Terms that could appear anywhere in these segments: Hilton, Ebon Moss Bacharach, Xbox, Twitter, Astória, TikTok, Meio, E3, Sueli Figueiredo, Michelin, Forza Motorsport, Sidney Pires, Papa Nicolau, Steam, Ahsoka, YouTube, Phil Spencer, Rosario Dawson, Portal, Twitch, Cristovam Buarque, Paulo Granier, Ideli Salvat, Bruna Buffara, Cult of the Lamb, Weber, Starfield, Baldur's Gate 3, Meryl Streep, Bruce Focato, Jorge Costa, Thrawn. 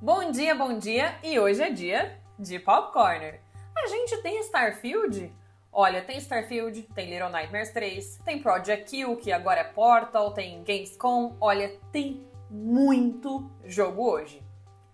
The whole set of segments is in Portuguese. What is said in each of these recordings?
Bom dia, e hoje é dia de Popcorner. A gente tem Starfield? Olha, tem Starfield, tem Little Nightmares 3, tem Project Q, que agora é Portal, tem Gamescom, olha, tem muito jogo hoje.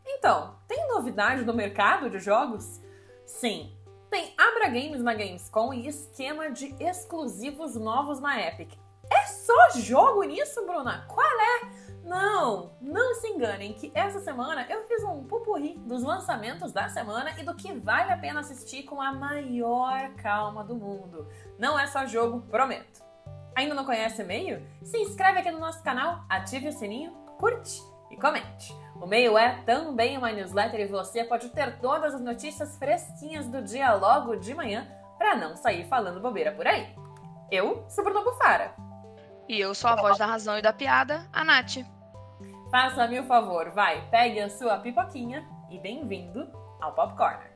Então, tem novidade no mercado de jogos? Sim, tem Abra Games na Gamescom e esquema de exclusivos novos na Epic. É só jogo nisso, Bruna? Qual é? Não, não se enganem que essa semana eu fiz um pupurri dos lançamentos da semana e do que vale a pena assistir com a maior calma do mundo. Não é só jogo, prometo. Ainda não conhece o Meio? Se inscreve aqui no nosso canal, ative o sininho, curte e comente. O Meio é também uma newsletter e você pode ter todas as notícias fresquinhas do dia logo de manhã para não sair falando bobeira por aí. Eu sou Bruna Buffara. E eu sou a voz da razão e da piada, a Nath. Faça-me o favor, vai, pegue a sua pipoquinha e bem-vindo ao Popcorner.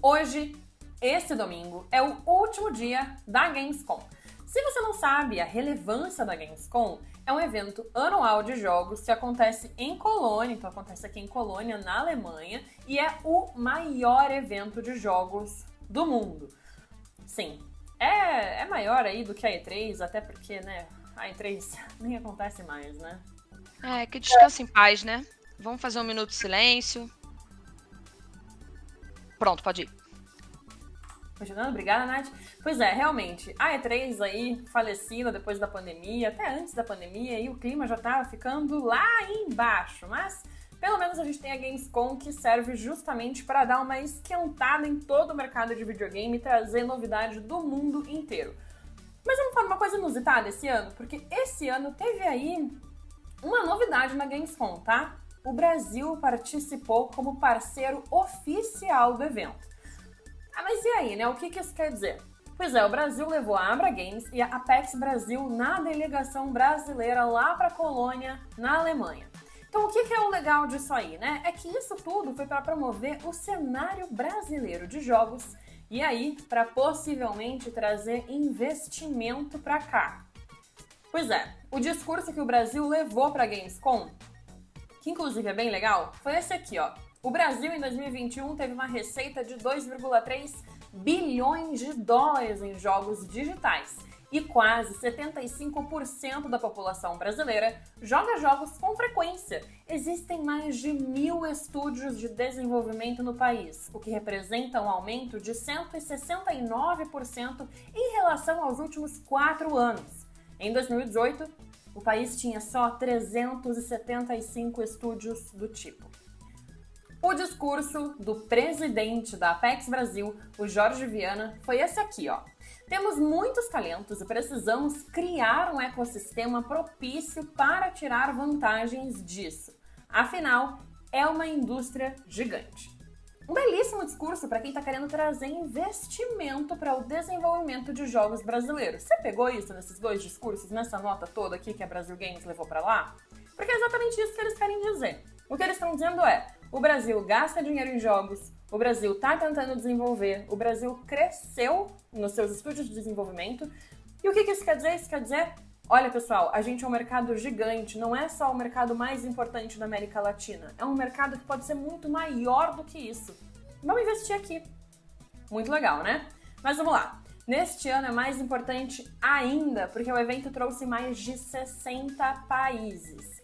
Hoje, esse domingo, é o último dia da Gamescom. Se você não sabe, a relevância da Gamescom é um evento anual de jogos que acontece em Colônia, então acontece aqui em Colônia, na Alemanha, e é o maior evento de jogos do mundo. Sim, é maior aí do que a E3, até porque, né, a E3 nem acontece mais, né? É, que descanse em paz, né? Vamos fazer um minuto de silêncio. Pronto, pode ir. Continuando, obrigada, Nath. Pois é, realmente, a E3 aí, falecida depois da pandemia, até antes da pandemia, e o clima já tava ficando lá embaixo, mas pelo menos a gente tem a Gamescom, que serve justamente para dar uma esquentada em todo o mercado de videogame e trazer novidade do mundo inteiro. Mas vamos falar uma coisa inusitada esse ano, porque esse ano teve aí uma novidade na Gamescom, tá? O Brasil participou como parceiro oficial do evento. Ah, mas e aí, né? O que isso quer dizer? Pois é, o Brasil levou a Abra Games e a Apex Brasil na delegação brasileira lá pra Colônia, na Alemanha. Então o que é o legal disso aí, né? É que isso tudo foi para promover o cenário brasileiro de jogos e aí para possivelmente trazer investimento pra cá. Pois é, o discurso que o Brasil levou pra Gamescom, que inclusive é bem legal, foi esse aqui, ó. O Brasil, em 2021, teve uma receita de 2,3 bilhões de dólares em jogos digitais. E quase 75% da população brasileira joga jogos com frequência. Existem mais de 1.000 estúdios de desenvolvimento no país, o que representa um aumento de 169% em relação aos últimos 4 anos. Em 2018, o país tinha só 375 estúdios do tipo. O discurso do presidente da Apex Brasil, o Jorge Viana, foi esse aqui, ó. Temos muitos talentos e precisamos criar um ecossistema propício para tirar vantagens disso. Afinal, é uma indústria gigante. Um belíssimo discurso para quem está querendo trazer investimento para o desenvolvimento de jogos brasileiros. Você pegou isso nesses dois discursos, nessa nota toda aqui que a Brasil Games levou para lá? Porque é exatamente isso que eles querem dizer. O que eles estão dizendo é: o Brasil gasta dinheiro em jogos, o Brasil está tentando desenvolver, o Brasil cresceu nos seus estúdios de desenvolvimento. E o que isso quer dizer? Isso quer dizer, olha pessoal, a gente é um mercado gigante, não é só o mercado mais importante da América Latina, é um mercado que pode ser muito maior do que isso. Vamos investir aqui. Muito legal, né? Mas vamos lá. Neste ano é mais importante ainda, porque o evento trouxe mais de 60 países.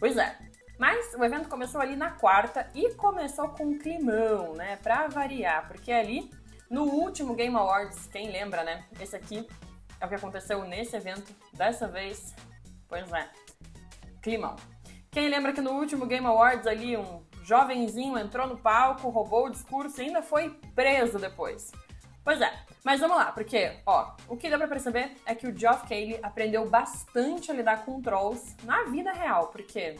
Pois é. Mas o evento começou ali na quarta e começou com um climão, né, pra variar, porque ali no último Game Awards, quem lembra, né, esse aqui é o que aconteceu nesse evento, dessa vez, pois é, climão. Quem lembra que no último Game Awards ali um jovenzinho entrou no palco, roubou o discurso e ainda foi preso depois? Pois é, mas vamos lá, porque, ó, o que dá pra perceber é que o Geoff Keighley aprendeu bastante a lidar com trolls na vida real, porque...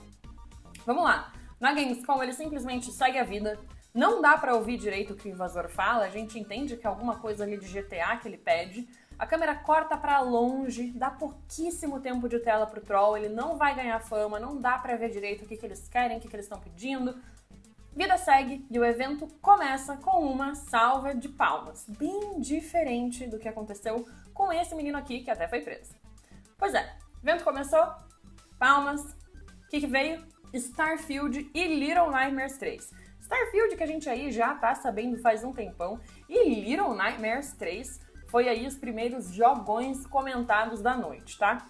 Vamos lá, na Gamescom ele simplesmente segue a vida, não dá pra ouvir direito o que o invasor fala, a gente entende que é alguma coisa ali de GTA que ele pede, a câmera corta pra longe, dá pouquíssimo tempo de tela pro troll, ele não vai ganhar fama, não dá pra ver direito o que eles querem, o que eles estão pedindo, Vida segue e o evento começa com uma salva de palmas, bem diferente do que aconteceu com esse menino aqui, que até foi preso. Pois é, o evento começou, palmas, o que veio? Starfield e Little Nightmares 3. Starfield, que a gente aí já tá sabendo faz um tempão, e Little Nightmares 3 foi aí os primeiros jogões comentados da noite, tá?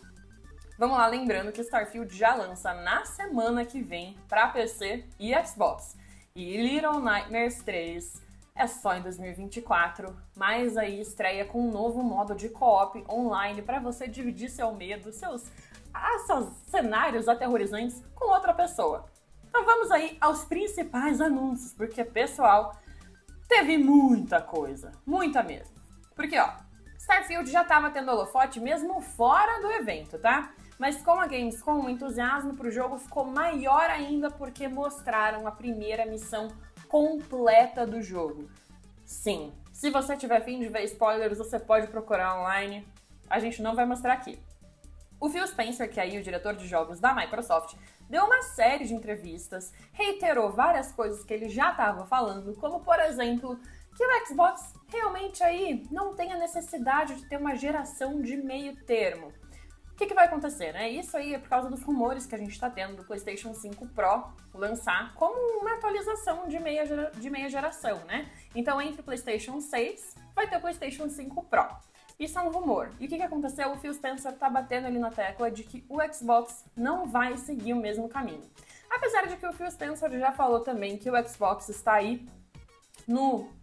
Vamos lá, lembrando que Starfield já lança na semana que vem pra PC e Xbox. E Little Nightmares 3 é só em 2024, mas aí estreia com um novo modo de co-op online para você dividir seu medo, seus cenários aterrorizantes com outra pessoa. Então vamos aí aos principais anúncios, porque, pessoal, teve muita coisa, muita mesmo. Porque, ó, Starfield já estava tendo holofote mesmo fora do evento, tá? Mas com a Gamescom, o entusiasmo para o jogo ficou maior ainda porque mostraram a primeira missão completa do jogo. Sim, se você tiver fim de ver spoilers, você pode procurar online. A gente não vai mostrar aqui. O Phil Spencer, que é aí o diretor de jogos da Microsoft, deu uma série de entrevistas, reiterou várias coisas que ele já estava falando, como, por exemplo, que o Xbox realmente aí não tem a necessidade de ter uma geração de meio termo. O que vai acontecer, né? Isso aí é por causa dos rumores que a gente está tendo do PlayStation 5 Pro lançar como uma atualização de meia geração, né? Então, entre o PlayStation 6 vai ter o PlayStation 5 Pro. Isso é um rumor. E o que aconteceu? O Phil Spencer tá batendo ali na tecla de que o Xbox não vai seguir o mesmo caminho. Apesar de que o Phil Spencer já falou também que o Xbox está aí no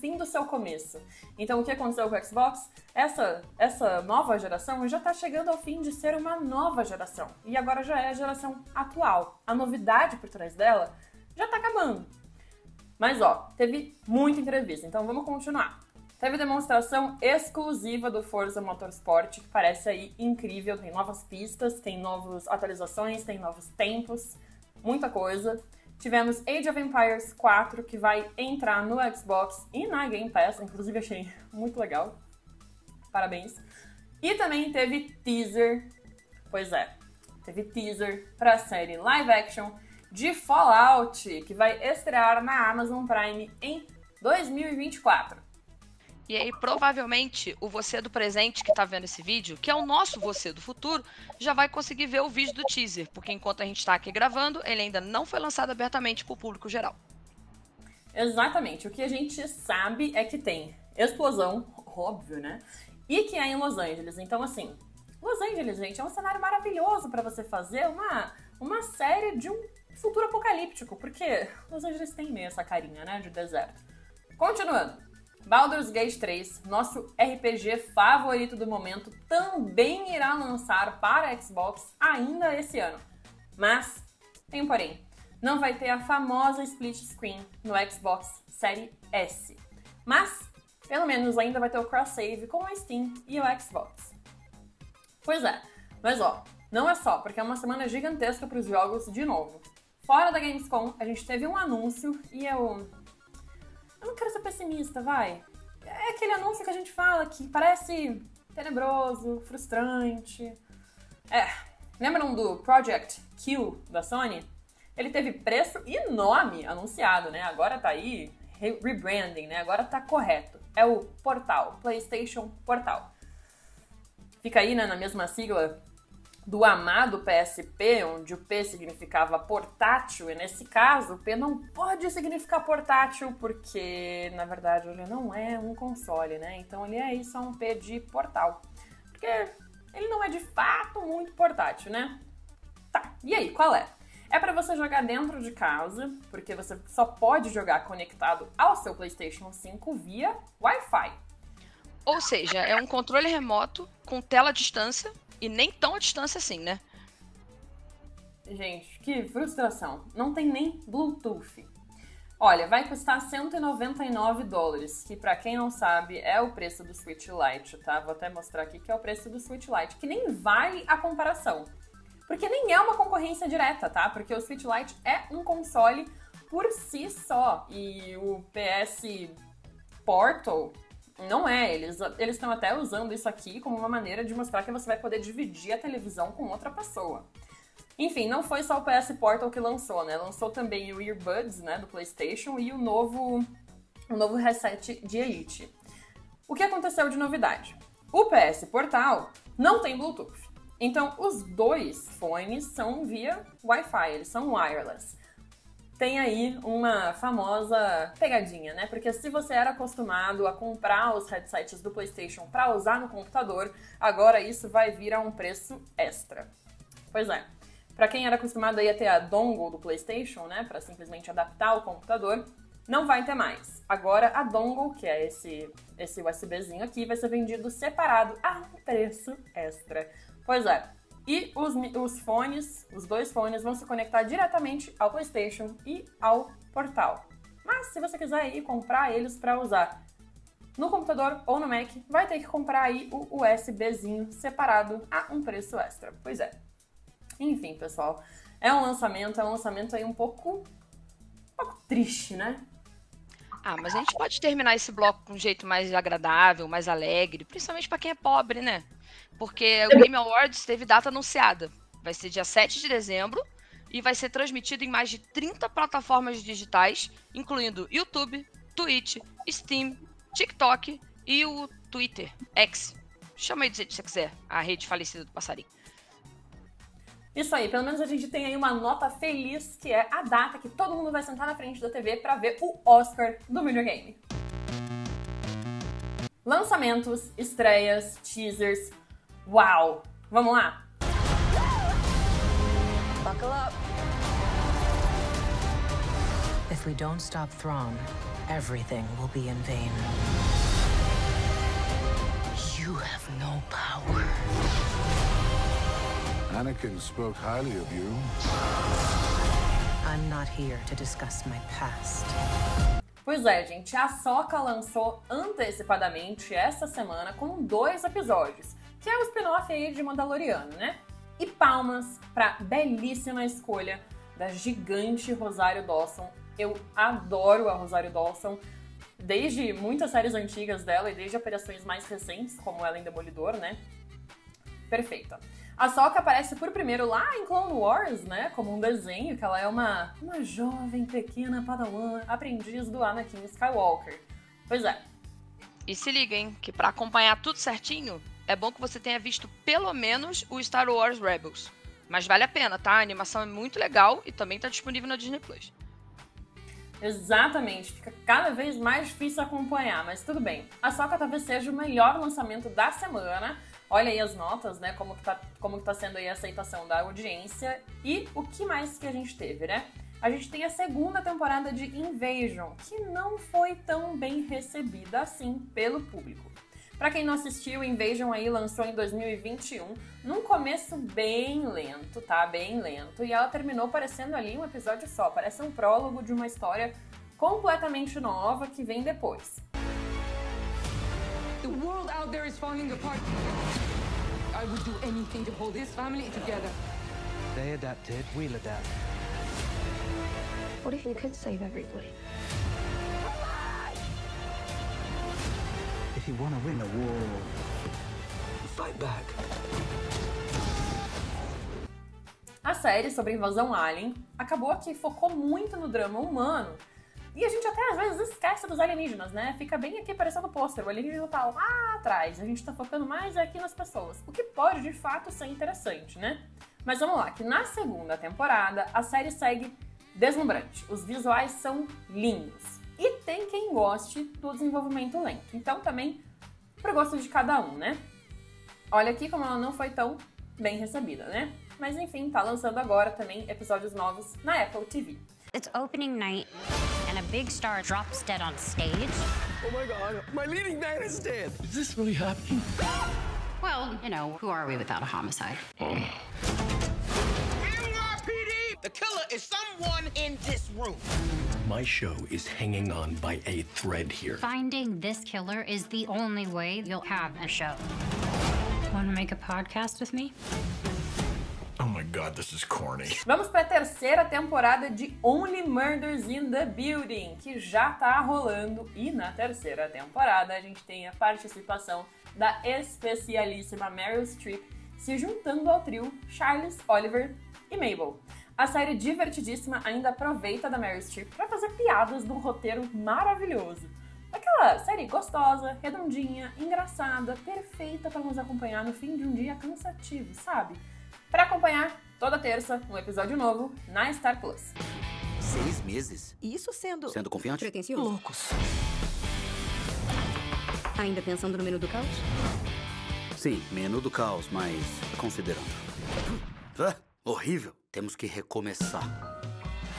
fim do seu começo. Então, o que aconteceu com o Xbox? Essa nova geração já está chegando ao fim de ser uma nova geração. E agora já é a geração atual. A novidade por trás dela já está acabando. Mas, ó, teve muita entrevista, então vamos continuar. Teve demonstração exclusiva do Forza Motorsport, que parece aí incrível. Tem novas pistas, tem novas atualizações, tem novos tempos, muita coisa. Tivemos Age of Empires 4, que vai entrar no Xbox e na Game Pass. Inclusive, achei muito legal. Parabéns. E também teve teaser. Pois é, teve teaser para a série live action de Fallout, que vai estrear na Amazon Prime em 2024. E aí, provavelmente, o você do presente que tá vendo esse vídeo, que é o nosso você do futuro, já vai conseguir ver o vídeo do teaser, porque enquanto a gente tá aqui gravando, ele ainda não foi lançado abertamente pro público geral. Exatamente. O que a gente sabe é que tem explosão, óbvio, né? E que é em Los Angeles. Então, assim, Los Angeles, gente, é um cenário maravilhoso pra você fazer uma série de um futuro apocalíptico, porque Los Angeles tem meio essa carinha, né, de deserto. Continuando. Baldur's Gate 3, nosso RPG favorito do momento, também irá lançar para Xbox ainda esse ano. Mas, tem um porém, não vai ter a famosa split screen no Xbox Série S. Mas, pelo menos ainda vai ter o cross-save com a Steam e o Xbox. Pois é, mas ó, não é só, porque é uma semana gigantesca para os jogos de novo. Fora da Gamescom, a gente teve um anúncio e eu não quero ser pessimista, vai. É aquele anúncio que a gente fala que parece tenebroso, frustrante. É, lembram do Project Q da Sony? Ele teve preço e nome anunciado, né? Agora tá aí rebranding, né? Agora tá correto. É o Portal, PlayStation Portal. Fica aí, né, na mesma sigla do amado PSP, onde o P significava portátil, e nesse caso o P não pode significar portátil, porque na verdade ele não é um console, né? Então ele é aí só um P de portal, porque ele não é de fato muito portátil, né? Tá, e aí, qual é? É pra você jogar dentro de casa, porque você só pode jogar conectado ao seu PlayStation 5 via Wi-Fi. Ou seja, é um controle remoto com tela à distância, e nem tão à distância assim, né? Gente, que frustração. Não tem nem Bluetooth. Olha, vai custar $199, que pra quem não sabe é o preço do Switch Lite, tá? Vou até mostrar aqui que é o preço do Switch Lite, que nem vale a comparação. Porque nem é uma concorrência direta, tá? Porque o Switch Lite é um console por si só. E o PS Portal... não é, eles estão até usando isso aqui como uma maneira de mostrar que você vai poder dividir a televisão com outra pessoa. Enfim, não foi só o PS Portal que lançou, né? Lançou também o Earbuds, né, do PlayStation, e o novo headset de Elite. O que aconteceu de novidade? O PS Portal não tem Bluetooth. Então, os dois fones são via Wi-Fi, eles são wireless. Tem aí uma famosa pegadinha, né? Porque se você era acostumado a comprar os headsets do PlayStation para usar no computador, agora isso vai vir a um preço extra. Pois é, para quem era acostumado aí a ter a dongle do PlayStation, né, para simplesmente adaptar o computador, não vai ter mais. Agora a dongle, que é esse USBzinho aqui, vai ser vendido separado a um preço extra. Pois é. E os dois fones vão se conectar diretamente ao PlayStation e ao Portal. Mas se você quiser aí comprar eles para usar no computador ou no Mac, vai ter que comprar aí o USBzinho separado a um preço extra. Pois é. Enfim, pessoal, é um lançamento aí um pouco triste, né? Ah, mas a gente pode terminar esse bloco com um jeito mais agradável, mais alegre, principalmente para quem é pobre, né? Porque o Game Awards teve data anunciada. Vai ser dia 7 de dezembro e vai ser transmitido em mais de 30 plataformas digitais, incluindo YouTube, Twitch, Steam, TikTok e o Twitter, X. Chama aí do jeito que você quiser, a rede falecida do passarinho. Isso aí, pelo menos a gente tem aí uma nota feliz, que é a data que todo mundo vai sentar na frente da TV para ver o Oscar do videogame. Lançamentos, estreias, teasers, uau! Vamos lá! Buckle up! If we don't stop Thrawn, everything will be in vain. You have no power. Anakin spoke highly of you. I'm not here to discuss my past. Pois é, gente, a Ahsoka lançou antecipadamente essa semana com 2 episódios, que é o spin-off aí de Mandaloriano, né? E palmas pra belíssima escolha da gigante Rosario Dawson. Eu adoro a Rosario Dawson, desde muitas séries antigas dela e desde operações mais recentes, como ela em Demolidor, né? Perfeita. A Ahsoka aparece por primeiro lá em Clone Wars, né, como um desenho, que ela é uma jovem pequena padawan, aprendiz do Anakin Skywalker. Pois é. E se liga, hein, que pra acompanhar tudo certinho, é bom que você tenha visto pelo menos o Star Wars Rebels. Mas vale a pena, tá? A animação é muito legal e também tá disponível na Disney+. Exatamente, fica cada vez mais difícil acompanhar, mas tudo bem. A Ahsoka talvez seja o melhor lançamento da semana. Olha aí as notas, né, como que tá sendo aí a aceitação da audiência. E o que mais que a gente teve, né? A gente tem a segunda temporada de Invasion, que não foi tão bem recebida assim pelo público. Pra quem não assistiu, Invasion aí lançou em 2021, num começo bem lento, tá? Bem lento. E ela terminou parecendo ali um episódio só, parece um prólogo de uma história completamente nova que vem depois. The world out there is falling apart. I would do anything to hold this family together. They adapted, we'll adapt. What if you could save everybody? If you want to win a war, fight back. A série sobre a invasão alien acabou que focou muito no drama humano. E a gente até às vezes esquece dos alienígenas, né? Fica bem aqui parecendo o pôster, o alienígena tá lá atrás, a gente tá focando mais aqui nas pessoas, o que pode de fato ser interessante, né? Mas vamos lá, que na segunda temporada a série segue deslumbrante, os visuais são lindos e tem quem goste do desenvolvimento lento, então também pro gosto de cada um, né? Olha aqui como ela não foi tão bem recebida, né? Mas enfim, tá lançando agora também episódios novos na Apple TV. It's opening night, and a big star drops dead on stage. Oh my god, my leading man is dead! Is this really happening? Well, you know, who are we without a homicide? NYPD! The killer is someone in this room! My show is hanging on by a thread here. Finding this killer is the only way you'll have a show. Want to make a podcast with me? Oh my god, this is corny. Vamos para a terceira temporada de Only Murders in the Building, que já tá rolando, e na terceira temporada a gente tem a participação da especialíssima Meryl Streep se juntando ao trio Charles Oliver e Mabel. A série divertidíssima ainda aproveita da Meryl Streep para fazer piadas de um roteiro maravilhoso. Aquela série gostosa, redondinha, engraçada, perfeita para nos acompanhar no fim de um dia cansativo, sabe? Para acompanhar, toda terça, um episódio novo na Star Plus. 6 meses? Isso sendo confiante? Pretencioso? Loucos. Ainda pensando no menu do caos? Sim, menu do caos, mas considerando. Horrível. Temos que recomeçar.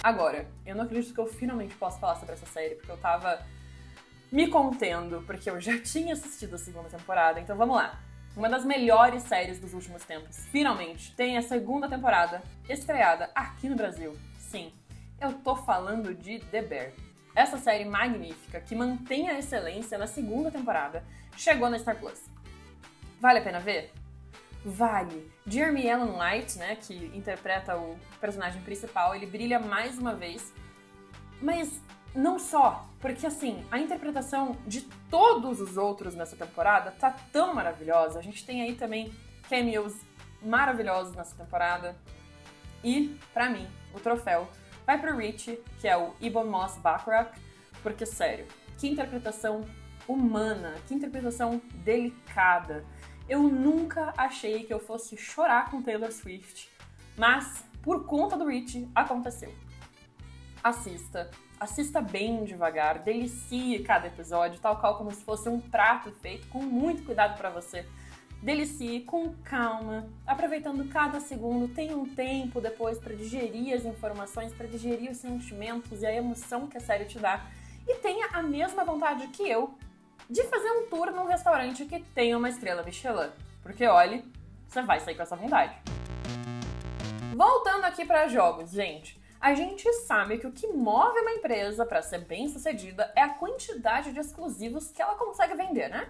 Agora, eu não acredito que eu finalmente posso falar sobre essa série, porque eu tava me contendo, porque eu já tinha assistido a segunda temporada, então vamos lá. Uma das melhores séries dos últimos tempos, finalmente, tem a segunda temporada estreada aqui no Brasil. Sim, eu tô falando de The Bear. Essa série magnífica, que mantém a excelência na segunda temporada, chegou na Star Plus. Vale a pena ver? Vale. Jeremy Allen White, né, que interpreta o personagem principal, ele brilha mais uma vez. Mas não só, porque assim, a interpretação de todos os outros nessa temporada tá tão maravilhosa. A gente tem aí também cameos maravilhosos nessa temporada. E, pra mim, o troféu vai pro Richie, que é o Ebon Moss Bacharach, porque sério, que interpretação humana, que interpretação delicada. Eu nunca achei que eu fosse chorar com Taylor Swift, mas por conta do Richie, aconteceu. Assista bem devagar, delicie cada episódio, tal qual como se fosse um prato feito com muito cuidado pra você. Delicie com calma, aproveitando cada segundo, tenha um tempo depois pra digerir as informações, pra digerir os sentimentos e a emoção que a série te dá. E tenha a mesma vontade que eu de fazer um tour num restaurante que tenha uma estrela Michelin. Porque, olha, você vai sair com essa vontade. Voltando aqui para jogos, gente. A gente sabe que o que move uma empresa para ser bem-sucedida é a quantidade de exclusivos que ela consegue vender, né?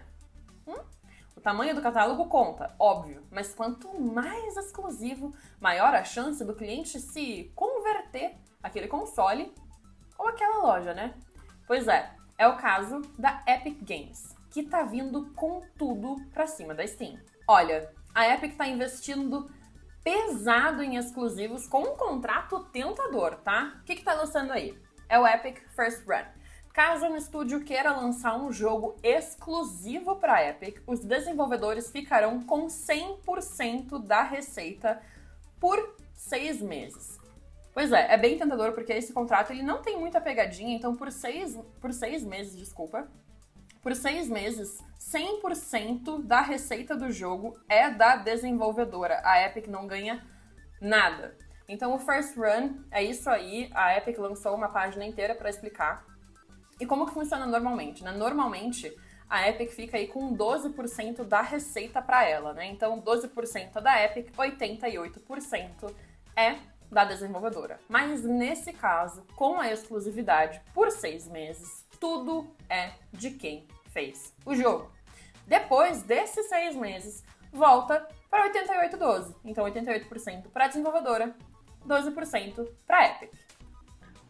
O tamanho do catálogo conta, óbvio. Mas quanto mais exclusivo, maior a chance do cliente se converter àquele console ou àquela loja, né? Pois é. É o caso da Epic Games, que tá vindo com tudo pra cima da Steam. Olha, a Epic tá investindo pesado em exclusivos com um contrato tentador, tá? O que que tá lançando aí? É o Epic First Run. Caso um estúdio queira lançar um jogo exclusivo pra Epic, os desenvolvedores ficarão com 100% da receita por 6 meses. Pois é, é bem tentador porque esse contrato ele não tem muita pegadinha, então por seis meses, 100% da receita do jogo é da desenvolvedora. A Epic não ganha nada. Então o First Run é isso aí, a Epic lançou uma página inteira para explicar. E como que funciona normalmente, né? Normalmente a Epic fica aí com 12% da receita para ela, né? Então 12% é da Epic, 88% é da desenvolvedora. Mas nesse caso, com a exclusividade por 6 meses, tudo é de quem fez o jogo. Depois desses 6 meses, volta para 88-12. Então 88% para a desenvolvedora, 12% para a Epic.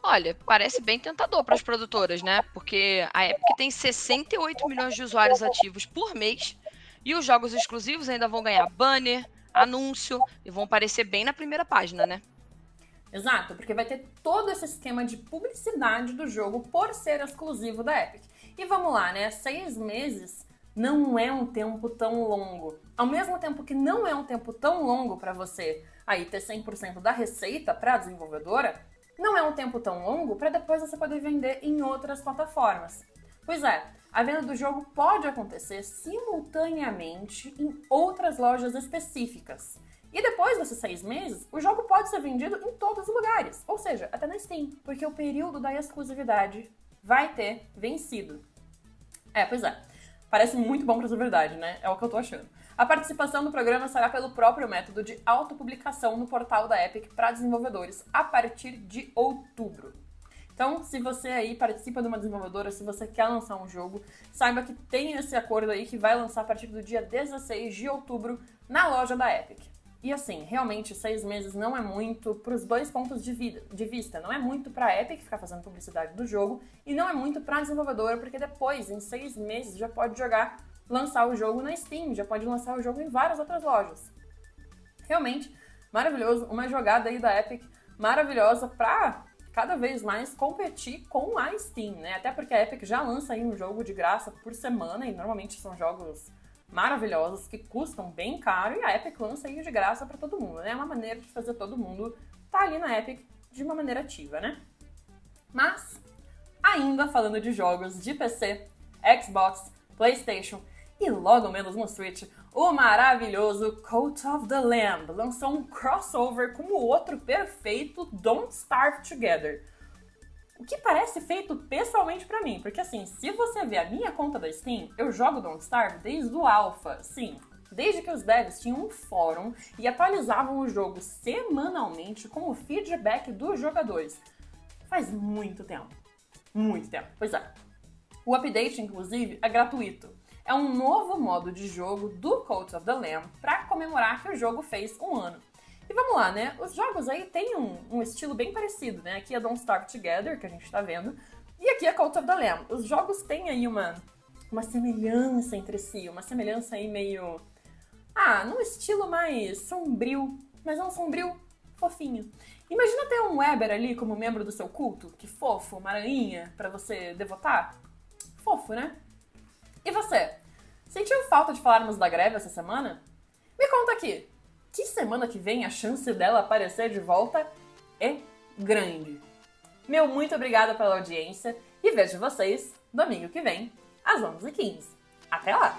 Olha, parece bem tentador para as produtoras, né? Porque a Epic tem 68 milhões de usuários ativos por mês e os jogos exclusivos ainda vão ganhar banner, anúncio e vão aparecer bem na primeira página, né? Exato, porque vai ter todo esse esquema de publicidade do jogo por ser exclusivo da Epic. E vamos lá, né? 6 meses não é um tempo tão longo. Ao mesmo tempo que não é um tempo tão longo para você aí ter 100% da receita para a desenvolvedora, não é um tempo tão longo para depois você poder vender em outras plataformas. Pois é, a venda do jogo pode acontecer simultaneamente em outras lojas específicas. E depois desses 6 meses, o jogo pode ser vendido em todos os lugares, ou seja, até na Steam, porque o período da exclusividade vai ter vencido. É, pois é. Parece muito bom pra ser verdade, né? É o que eu tô achando. A participação do programa será pelo próprio método de autopublicação no portal da Epic para desenvolvedores a partir de outubro. Então, se você aí participa de uma desenvolvedora, se você quer lançar um jogo, saiba que tem esse acordo aí que vai lançar a partir do dia 16 de outubro na loja da Epic. E assim, realmente 6 meses não é muito para os dois pontos de vista. Não é muito para a Epic ficar fazendo publicidade do jogo e não é muito para a desenvolvedora, porque depois, em 6 meses, já pode lançar o jogo na Steam, já pode lançar o jogo em várias outras lojas. Realmente, maravilhoso, uma jogada aí da Epic maravilhosa para cada vez mais competir com a Steam, né? Até porque a Epic já lança aí um jogo de graça por semana e normalmente são jogos maravilhosos que custam bem caro e a Epic lança aí de graça para todo mundo, né? É uma maneira de fazer todo mundo estar ali na Epic de uma maneira ativa, né? Mas, ainda falando de jogos de PC, Xbox, PlayStation e logo menos no Switch, o maravilhoso Cult of the Lamb lançou um crossover com o outro perfeito Don't Starve Together. O que parece feito pessoalmente pra mim, porque assim, se você ver a minha conta da Steam, eu jogo Don't Starve desde o Alpha, sim. Desde que os devs tinham um fórum e atualizavam o jogo semanalmente com o feedback dos jogadores. Faz muito tempo. Muito tempo. Pois é. O update, inclusive, é gratuito. É um novo modo de jogo do Cult of the Lamb para comemorar que o jogo fez um ano. E vamos lá, né? Os jogos aí têm um estilo bem parecido, né? Aqui é Don't Starve Together, que a gente tá vendo, e aqui é Cult of the Lamb. Os jogos têm aí uma semelhança entre si, uma semelhança aí meio... num estilo mais sombrio, mas é um sombrio fofinho. Imagina ter um Weber ali como membro do seu culto, que fofo, uma aranha pra você devotar. Fofo, né? E você? Sentiu falta de falarmos da greve essa semana? Me conta aqui, que semana que vem a chance dela aparecer de volta é grande. Meu muito obrigada pela audiência e vejo vocês domingo que vem, às 11h15. Até lá!